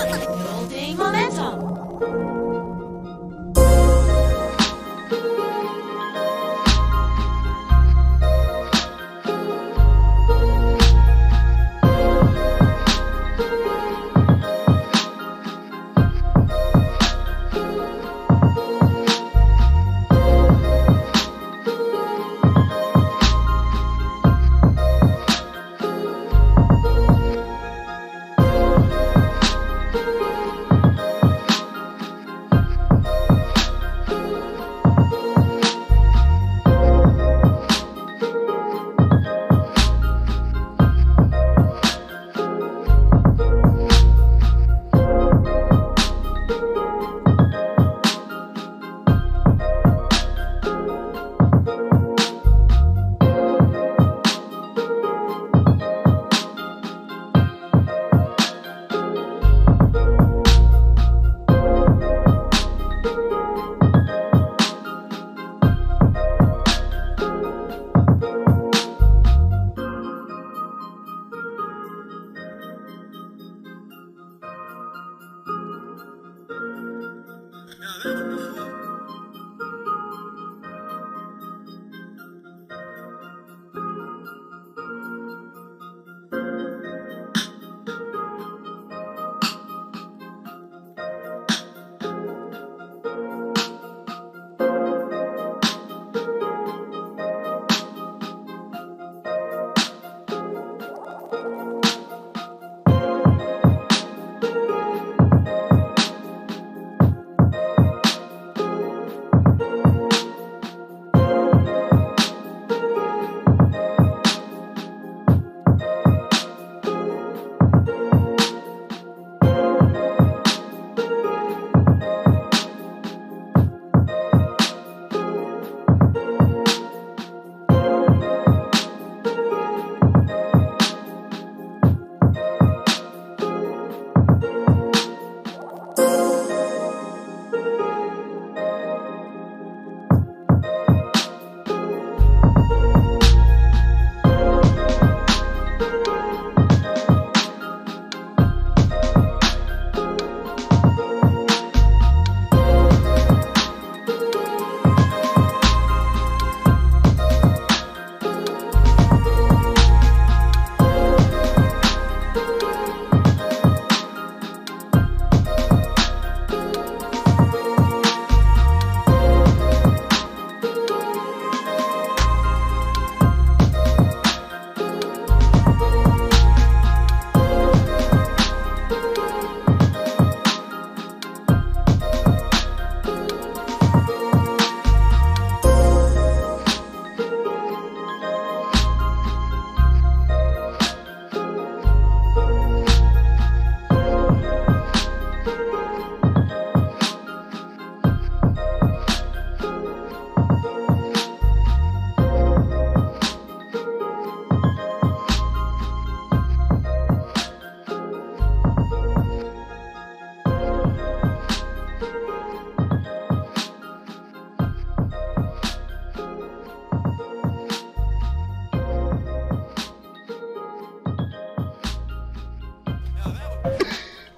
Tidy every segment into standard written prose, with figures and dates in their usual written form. Building momentum.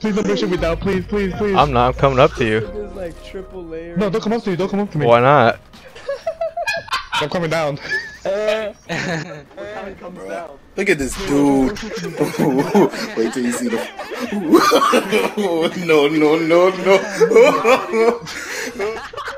Please don't push me down, please, please, please. I'm not, I'm coming up to you. There's like triple layers. No, don't come up to you, don't come up to me. Why not? I'm coming down. Look at this dude. Wait till you see the. No, no, no, no.